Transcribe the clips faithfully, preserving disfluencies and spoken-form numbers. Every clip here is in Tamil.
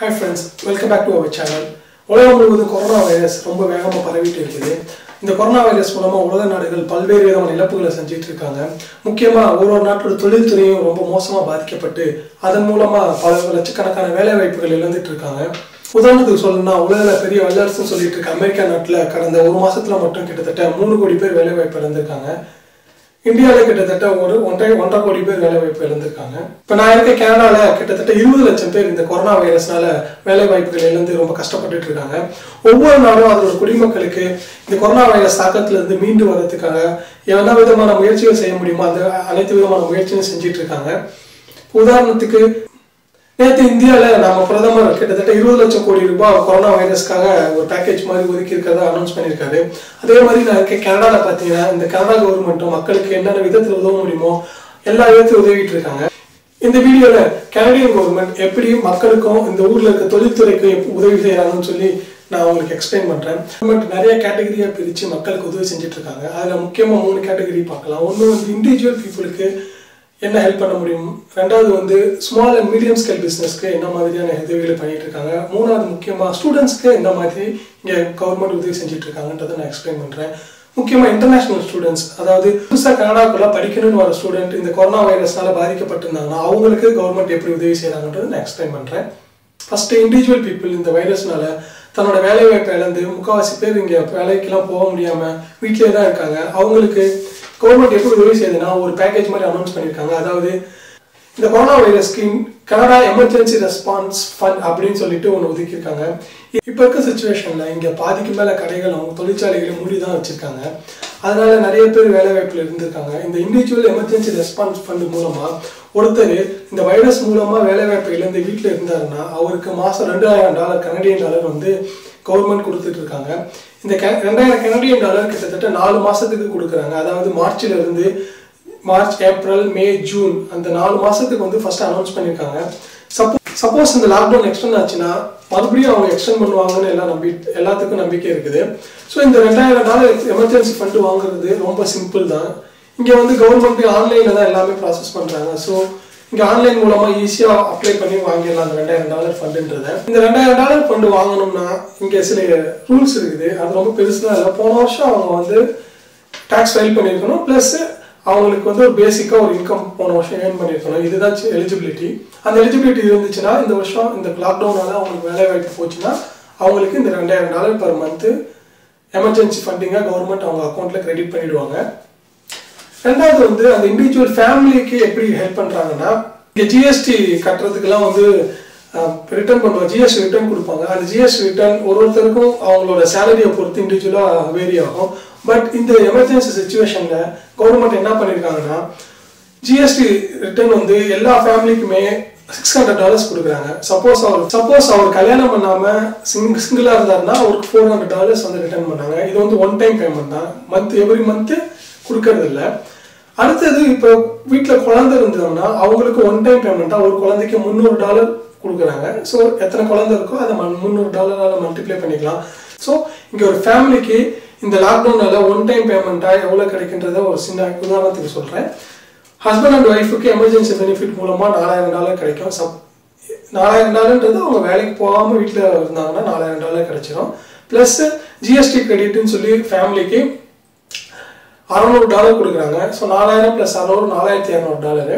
Hi friends, welcome back to our channel. The coronavirus is the coronavirus is பல்வேறு விதமான இழப்புகளை செஞ்சிட்டு இருக்காங்க. முக்கியமா ஒரு ஒரு நாட்டோட தொழில்துறையை ரொம்ப மோசமா பாதிக்கப்பட்டு அதன் மூலமா பல லட்சக்கணக்கான வேலை வாய்ப்புகள் இழந்துட்டு இருக்காங்க. உதாரணத்துக்கு சொல்லணும்னா உலகல பெரிய வல்லரசுன்னு சொல்லிட்டு இருக்க அமெரிக்கா நாட்டுல கடந்த ஒரு மாசத்துல மட்டும் கிட்டத்தட்ட மூன்று கோடி பேர் வேலை வாய்ப்பு இழந்திருக்காங்க. இந்தியால கிட்டத்தட்ட ஒரு ஒன்றரை கோடி பேர் வேலை வாய்ப்பு இழந்திருக்காங்க. இப்ப நான் இருக்க கனடால கிட்டத்தட்ட இருபது லட்சம் பேர் இந்த கொரோனா வைரஸ்னால வேலை வாய்ப்புகள் இழந்து ரொம்ப கஷ்டப்பட்டுட்டு இருக்காங்க. ஒவ்வொரு நாளும் அதோட குடிமக்களுக்கு இந்த கொரோனா வைரஸ் தாக்கத்துல இருந்து மீண்டு வரதுக்காக எல்லா விதமான முயற்சிகள் செய்ய முடியுமா அந்த அனைத்து விதமான முயற்சியும் செஞ்சிட்டு இருக்காங்க. உதாரணத்துக்கு நேற்று இந்தியால நம்ம பிரதமர் கிட்டத்தட்ட இருபது லட்சம் கோடி ரூபாய் கொரோனா வைரஸ்க்காக ஒரு பேக்கேஜ் மாதிரி ஒதுக்கி இருக்கிறதா அனௌன்ஸ் பண்ணியிருக்காரு. அதே மாதிரி நான் இருக்க கனடால பார்த்தீங்கன்னா இந்த கனடா கவர்மெண்ட்டும் மக்களுக்கு என்னென்ன விதத்தில் உதவ முடியுமோ எல்லா விதத்தையும் உதவிட்டு இருக்காங்க. இந்த வீடியோல கனடியன் கவர்மெண்ட் எப்படி மக்களுக்கும் இந்த ஊர்ல இருக்க தொழில்துறைக்கு உதவி செய்யறாங்கன்னு சொல்லி நான் உங்களுக்கு எக்ஸ்பிளைன் பண்றேன். கவர்மெண்ட் நிறைய கேட்டகரியா பிரிச்சு மக்களுக்கு உதவி செஞ்சுட்டு இருக்காங்க. அதுல முக்கியமா மூணு கேட்டகரி பார்க்கலாம். ஒன்று வந்து இண்டிவிஜுவல் பீப்புளுக்கு என்ன ஹெல்ப் பண்ண முடியும், ரெண்டாவது வந்து ஸ்மால் அண்ட் மீடியம் ஸ்கேல் பிஸ்னஸ்க்கு என்ன மாதிரியான உதவிகளை பண்ணிட்டு இருக்காங்க, மூணாவது முக்கியமாக ஸ்டூடெண்ட்ஸ்க்கு என்ன மாதிரி இங்கே கவர்மெண்ட் உதவி செஞ்சுட்டு இருக்காங்கன்றதை நான் எக்ஸ்பிளைன் பண்ணுறேன். முக்கியமாக இன்டர்நேஷனல் ஸ்டூடெண்ட்ஸ், அதாவது புதுசாக கனடாக்குள்ள படிக்கணும்னு வர ஸ்டூடெண்ட் இந்த கொரோனா வைரஸ்னால பாதிக்கப்பட்டிருந்தாங்கன்னா அவங்களுக்கு கவர்மெண்ட் எப்படி உதவி செய்யறாங்கன்றதை நான் எக்ஸ்பிளைன் பண்ணுறேன். ஃபர்ஸ்ட், இண்டிவிஜுவல் பீப்புள் இந்த வைரஸ்னால தன்னோட வேலை வாய்ப்பை இழந்து முக்கால்வாசி பேர் இங்கே வேலைக்கெல்லாம் போக முடியாமல் வீட்டிலே தான் இருக்காங்க. அவங்களுக்கு கவர்மெண்ட் எப்படி உதவி செய்யுதுன்னா ஒரு பேக்கேஜ் மாதிரி அனௌன்ஸ் பண்ணியிருக்காங்க. அதாவது இந்த கொரோனா வைரஸ்க்கு கனடா எமர்ஜென்சி ரெஸ்பான்ஸ் ஃபண்ட் அப்படின்னு சொல்லிட்டு ஒன்று ஒதுக்கியிருக்காங்க. இப்போ இருக்க சுச்சுவேஷன்ல இங்கே பாதிக்கு மேலே கடைகள் அவங்க தொழிற்சாலைகளை மூடி தான் வச்சிருக்காங்க. அதனால நிறைய பேர் வேலை வாய்ப்பில் இருந்திருக்காங்க. இந்த இண்டிவிஜுவல் எமர்ஜென்சி ரெஸ்பான்ஸ் ஃபண்ட் மூலமா ஒருத்தர் இந்த வைரஸ் மூலமா வேலை வாய்ப்பை இழந்து வீட்டில் இருந்தாருன்னா அவருக்கு மாசம் ரெண்டாயிரம் டாலர் கனடியன் டாலர் வந்து கவர்மெண்ட் கொடுத்துட்டு இருக்காங்க. இந்த ரெண்டாயிரம் கனடியன் டாலர் கிட்டத்தட்ட நாலு மாசத்துக்கு கொடுக்குறாங்க. அதாவது மார்ச்ல இருந்து மார்ச், ஏப்ரல், மே, ஜூன் அந்த நாலு மாசத்துக்கு வந்து ஃபர்ஸ்ட் அனௌன்ஸ் பண்ணியிருக்காங்க. சப்போஸ் இந்த லாக்டவுன் எக்ஸ்டெண்ட் ஆச்சுன்னா மறுபடியும் அவங்க எக்ஸ்டெண்ட் பண்ணுவாங்கன்னு எல்லாம் நம்பி எல்லாத்துக்கும் நம்பிக்கை இருக்குது. ஸோ இந்த ரெண்டாயிரம் டாலர் எமர்ஜென்சி ஃபண்டு வாங்குறது ரொம்ப சிம்பிள் தான். இங்கே வந்து கவர்மெண்ட் ஆன்லைன்ல தான் எல்லாமே ப்ராசஸ் பண்றாங்க. ஸோ இங்கே ஆன்லைன் மூலமாக ஈஸியாக அப்ளை பண்ணி வாங்கிடலாம் அந்த ரெண்டாயிரம் டாலர் ஃபண்டுன்றதை. இந்த ரெண்டாயிரம் டாலர் ஃபண்டு வாங்கணும்னா இங்கே சில ரூல்ஸ் இருக்குது. அது ரொம்ப பெருசுலாம் இல்லை. போன வருஷம் அவங்க வந்து டேக்ஸ் ஃபைல் பண்ணியிருக்கணும். ப்ளஸ் அவங்களுக்கு வந்து ஒரு பேசிக்காக ஒரு இன்கம் போன வருஷம் ஏர்ன் பண்ணியிருக்கணும். இதுதான் எலிஜிபிலிட்டி. அந்த எலிஜிபிலிட்டி இருந்துச்சுன்னா இந்த வருஷம் இந்த லாக்டவுனால அவங்களுக்கு வேலை வாய்ப்பு போச்சுன்னா அவங்களுக்கு இந்த ரெண்டாயிரம் டாலர் பர் மந்த்து எமர்ஜென்சி ஃபண்டிங்காக கவர்மெண்ட் அவங்க அக்கௌண்ட்டில் கிரெடிட் பண்ணிவிடுவாங்க. ரெண்டாவது வந்து அந்த இண்டிவிஜுவல் ஃபேமிலிக்கு எப்படி ஹெல்ப் பண்ணுறாங்கன்னா இங்கே ஜிஎஸ்டி கட்டுறதுக்கெல்லாம் வந்து ரிட்டர்ன் பண்ணுவாங்க. ஜிஎஸ்டி ரிட்டர்ன் கொடுப்பாங்க. அந்த ஜிஎஸ்டி ரிட்டர்ன் ஒரு ஒருத்தருக்கும் அவங்களோட சேலரியை பொறுத்து இண்டிவிஜுவலாக வேரி ஆகும். பட் இந்த எமர்ஜென்சி சுச்சுவேஷனில் கவர்மெண்ட் என்ன பண்ணியிருக்காங்கன்னா ஜிஎஸ்டி ரிட்டர்ன் வந்து எல்லா ஃபேமிலிக்குமே சிக்ஸ் ஹண்ட்ரட் டாலர்ஸ் கொடுக்குறாங்க. சப்போஸ் அவர் சப்போஸ் அவர் கல்யாணம் பண்ணாமல் சிங் சிங்கிளாக இருந்தாருன்னா அவருக்கு ஃபோர் ஹண்ட்ரட் டாலர்ஸ் வந்து ரிட்டர்ன் பண்ணாங்க. இது வந்து ஒன் டைம் பேமெண்ட் தான், மந்த் எவ்ரி மந்த்து கொடுக்கறது இல்லை. அடுத்தது இப்போ வீட்டில் குழந்தை இருந்ததுன்னா அவங்களுக்கு ஒன் டைம் பேமெண்ட்டாக ஒரு குழந்தைக்கு முந்நூறு டாலர் கொடுக்குறாங்க. ஸோ எத்தனை குழந்தை இருக்கோ அதை முந்நூறு டாலரால் மல்டிப்ளை பண்ணிக்கலாம். ஸோ இங்கே ஒரு ஃபேமிலிக்கு இந்த லாக்டவுனால ஒன் டைம் பேமெண்ட்டாக எவ்வளோ கிடைக்கின்றத ஒரு சின்ன உதாரணத்துக்கு சொல்கிறேன். ஹஸ்பண்ட் அண்ட் ஒய்ஃபுக்கு எமர்ஜென்சி பெனிஃபிட் மூலமாக நாலாயிரம் டாலர் கிடைக்கும். சப் நாலாயிரம் டாலர்ன்றது அவங்க வேலைக்கு போகாமல் வீட்டில் இருந்தாங்கன்னா நாலாயிரம் டாலர் கிடைச்சிடும். ப்ளஸ் ஜிஎஸ்டி கிரெடிட்னு சொல்லி ஃபேமிலிக்கு அறநூறு டாலர் கொடுக்குறாங்க. ஸோ நாலாயிரம் ப்ளஸ் அறநூறு நாலாயிரத்தி இரநூறு டாலரு.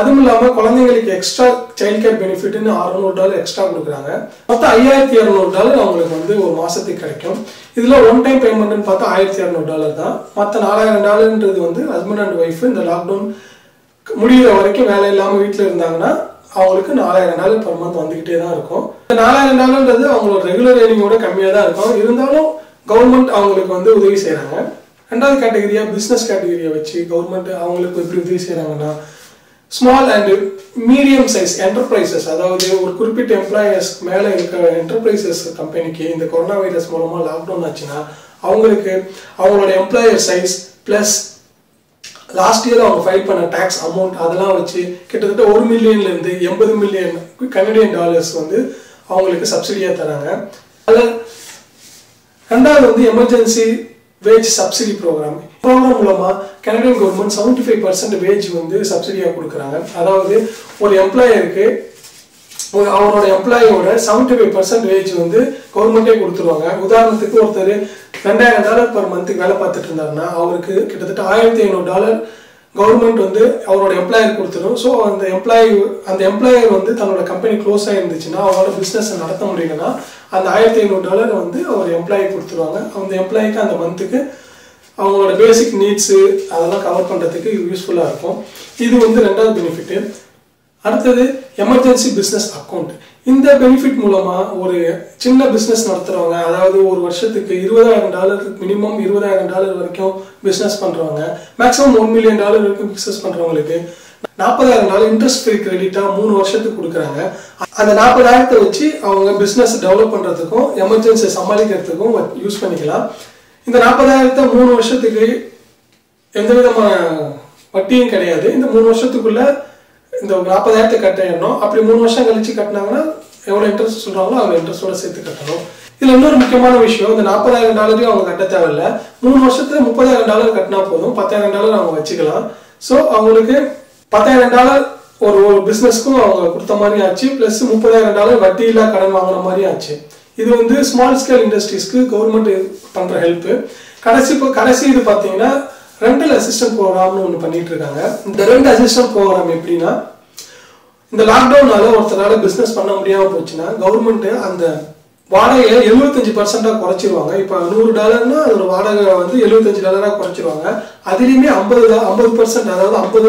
அதுவும் இல்லாமல் குழந்தைங்களுக்கு எக்ஸ்ட்ரா சைல்ட் கேர் பெனிஃபிட்னு அறநூறு டாலர் எக்ஸ்ட்ரா கொடுக்குறாங்க. மொத்தம் ஐயாயிரத்தி இரநூறு டாலர் அவங்களுக்கு வந்து ஒரு மாதத்துக்கு கிடைக்கும். இதில் ஒன் டைம் பேமெண்ட்னு பார்த்தா ஆயிரத்தி இரநூறு டாலர் தான். மற்ற நாலாயிரம் டாலர்ன்றது வந்து ஹஸ்பண்ட் அண்ட் ஒய்ஃபு இந்த லாக்டவுன் முடிகிற வரைக்கும் வேலை இல்லாமல் வீட்டில் இருந்தாங்கன்னா அவங்களுக்கு நாலாயிரம் டாலர் பர் மந்த் வந்துக்கிட்டே தான் இருக்கும். இந்த நாலாயிரம் டாலர்ன்றது அவங்களோட ரெகுலர் ஏர்னிங்கோட கம்மியாக தான் இருக்கும். இருந்தாலும் கவர்மெண்ட் அவங்களுக்கு வந்து உதவி செய்கிறாங்க. ரெண்டாவது கேட்டகரியா பிஸ்னஸ் கேட்டகரியை வச்சு கவர்மெண்ட் அவங்களுக்கு எப்படி உதவி செய்யறாங்கன்னா small and medium size enterprises, அதாவது ஒரு குறிப்பிட்ட எம்ப்ளாயர்ஸ்க்கு மேலே இருக்கிற என்டர்பிரைசஸ் கம்பெனிக்கு இந்த கொரோனா வைரஸ் மூலமா லாக்டவுன் ஆச்சுன்னா அவங்களுக்கு அவங்களோட employer size plus last year அவங்க ஃபைல் பண்ண டேக்ஸ் அமௌண்ட் அதெல்லாம் வச்சு கிட்டத்தட்ட ஒரு மில்லியன்ல இருந்து எண்பது மில்லியன் கனடியன் டாலர்ஸ் வந்து அவங்களுக்கு சப்சிடியா தராங்க. அதில் ரெண்டாவது வந்து emergency wage subsidy program. Program மூலமா Canadian government seventy five percent wage வந்து சப்சிடியாக கொடுக்குறாங்க. அதாவது ஒரு எம்ப்ளாயருக்கு employee order seventy-five percent wage on the government. ten thousand dollars per month, one thousand dollars government on the employer. So, the employee and the employer on the company close and the business and the one thousand five hundred dollars on the employee on the employee and the month. Our basic needs cover useful. This is the benefit. That's emergency business account. In the benefit mulama or a chinna business nartharanga, that is, one year twenty thousand dollars minimum twenty thousand dollars business pandranga, maximum one million dollars business pandranga. forty thousand dollars interest free credit three years kudukranga. And the forty thousand dollars vechi avanga business develop pandradhukku emergency sambalikradhukku use pannikalam. இந்த forty thousand dollars three வருஷத்துக்கு எந்த விதமான வட்டியும் கிடையாது. இந்த மூணு வருஷத்துக்குள்ள இந்த forty thousand dollars கட்டணும். அப்படி மூணு வருஷம் கழிச்சு கட்டனாங்கனா எவ்வளவு இன்ட்ரஸ்ட் சொல்றாங்களோ அந்த இன்ட்ரஸ்டோட சேர்த்து கட்டணும். இதுல இன்னொரு முக்கியமான விஷயம், இந்த forty thousand dollars அவங்க கட்ட தேவையில்ல. மூணு வருஷத்துல முப்பதாயிரம் டாலர் கட்டினா போதும், பத்தாயிரம் டாலர் அவங்க வச்சுக்கலாம். சோ அவங்களுக்கு பத்தாயிரம் டாலர் ஒரு ஒரு பிசினஸ்க்கு அவங்க கொடுத்த மாதிரி ஆச்சு. பிளஸ் முப்பதாயிரம் டாலர் வட்டி இல்ல கடன் வாங்குற மாதிரி ஆச்சு. This is small scale industries government help. Kadasi rental assistance program. The rental assistance program in the lockdown business government and the seventy-five percent of one hundred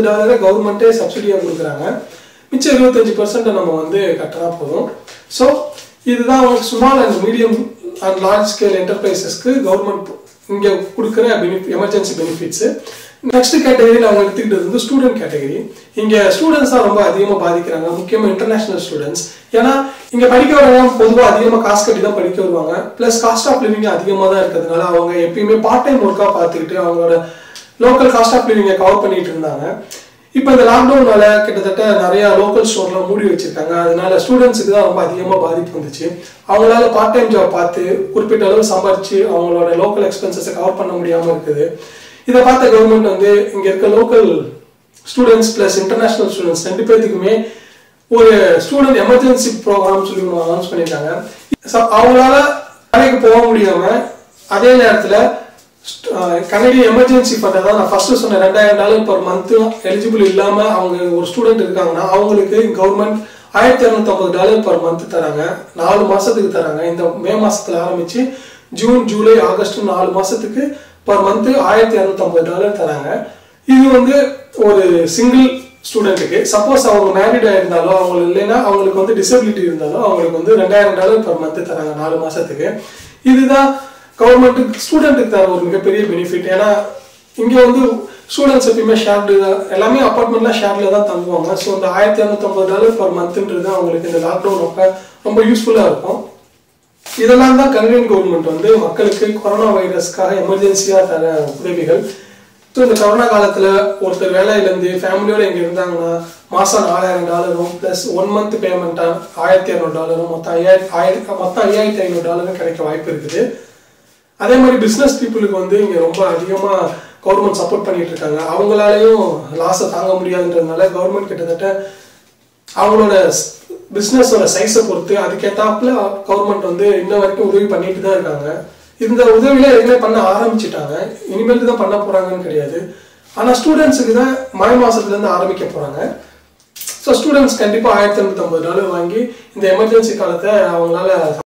dollars fifty percent government subsidy. So this is small and medium and large scale enterprises government emergency benefits. Next category is the student category. Inge students are international students. Yana inge padikka plus cost of living adhigama part time work local cost of living cover. Now, in the lockdown, there are local stores so students are a part-time job, and local expenses cover. This government is local students plus international students. Student emergency programs announced. Uh, Canada Emergency Fund, first two thousand dollars per month eligible illama a student irukanga government one thousand two hundred fifty dollars per month taranga four masathukku taranga indha May masathula aarambichi June July August four masathukku per month one thousand two hundred fifty dollars taranga. Idu vande or single student ku suppose avanga married a irundalo avanga illena avangalukku vande disability irundalo avangalukku vande two thousand dollars per month taranga four masathukku. Idu da government student benefit. Students are shared apartment shared. So the one thousand two hundred fifty dollars per month in the lockdown is useful. This is the Canadian government coronavirus emergency. So in the corona family four thousand dollars plus one month payment one thousand five hundred dollars. அதே மாதிரி business people க்கு வந்து இங்க ரொம்ப அதிகமா கவர்மெண்ட் சப்போர்ட் பண்ணிட்டு இருக்காங்க. அவங்களாலயும் லாஸ் தாங்க முடியாதுன்றதனால கவர்மெண்ட் கிட்டத்தட்ட அவங்களோட business-ஓட சைஸை பொறுத்து அதுக்கேத்தாப்ல கவர்மெண்ட் வந்து இன்ன வரைக்கும் உதவி பண்ணிட்டு தான் இருக்காங்க. இந்த உதவியை ஏற்கனவே பண்ண ஆரம்பிச்சிட்டாங்க. இனிமேல் தான் பண்ண போறாங்கன்னு கிடையாது. ஆனா ஸ்டூடண்ட்ஸ்க்கு தான் மே மாசத்துல இருந்து ஆரம்பிக்க போறாங்க. சோ ஸ்டூடண்ட்ஸ் கண்டிப்பா one thousand two hundred fifty dollars வாங்கி இந்த எமர்ஜென்சி காலத்தை அவங்களால